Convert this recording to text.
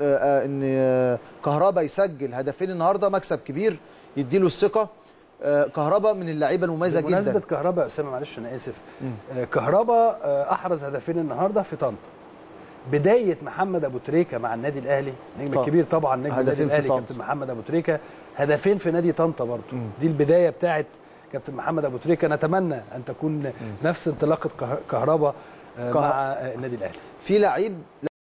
ان كهربا يسجل هدفين النهارده مكسب كبير يديله الثقه. كهربا من اللعيبه المميزه جدا. بمناسبه كهربا يا اسامه، معلش انا اسف، كهربا احرز هدفين النهارده في طنطا. بدايه محمد ابو تريكه مع النادي الاهلي، نجم الكبير طبعا نجم النادي الاهلي كابتن محمد ابو تريكه، هدفين في نادي طنطا برضه. دي البدايه بتاعه كابتن محمد ابو تريكه، نتمنى ان تكون نفس انطلاقه كهربا مع النادي الاهلي. في لعيب